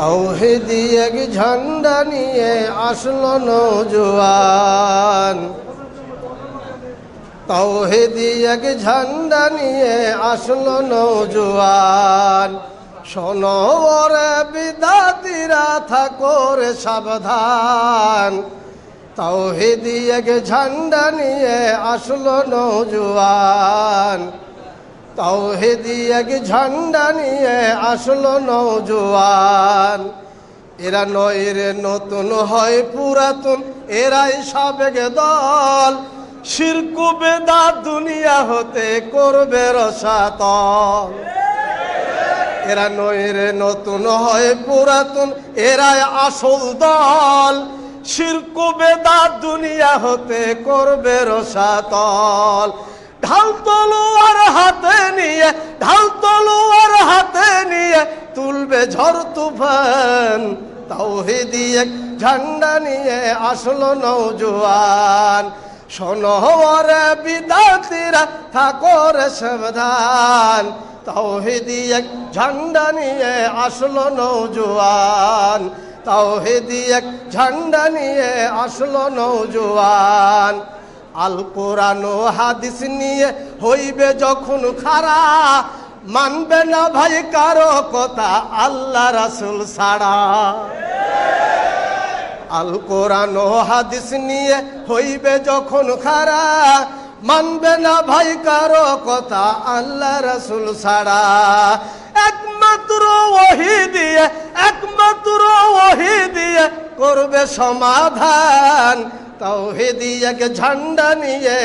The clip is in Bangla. তৌহিদি এক ঝান্ডা নিয়ে আসলো নওজোয়ান, তৌহিদি এক ঝান্ডা নিয়ে আসলো নওজোয়ান। শোনো ওরে বিদাতিরা থাকো রে সাবধান, তৌহিদি এক ঝান্ডা নিয়ে আসলো নওজোয়ান, তৌহিদি এক ঝান্ডা নিয়ে আসলো নওজোয়ান। এরা নয় রে নতুন হয় পুরাতন, এরাই সাবেক দল, শিরকু বেদাত দুনিয়া হতে করবে রসাতল। এরা নয় রে নতুন হয় পুরাতন, এরাই আসল দল, শিরকু বেদাত দুনিয়া হতে করবে রসাতল। ঢাল তলোয়ার হাতে নিয়ে, ঢাল তলোয়ার হাতে নিয়ে তুলবে ঝড় তুফান, তাওহীদি এক ঝান্ডা নিয়ে আসলো নওজোয়ান। শোনো ওরে বিদাতিরা থাকো রে সাবধান, তাওহীদি এক ঝান্ডা নিয়ে আসলো নওজোয়ান, তাওহীদি এক ঝান্ডা নিয়ে আসলো নওজোয়ান। আল কোরআন ও হাদিস নিয়ে হইবে যখন খাড়া, মানবে না ভাই কারো কথা আল্লাহ রাসূল ছাড়া। আল কোরআন ও হাদিস নিয়ে হইবে যখন খাড়া, মানবে না ভাই কারো কথা আল্লাহ রাসূল ছাড়া। একমাত্র ওহী দিয়ে, একমাত্র ওহী দিয়ে করবে সমাধান, তাওহীদি এক ঝান্ডা নিয়ে।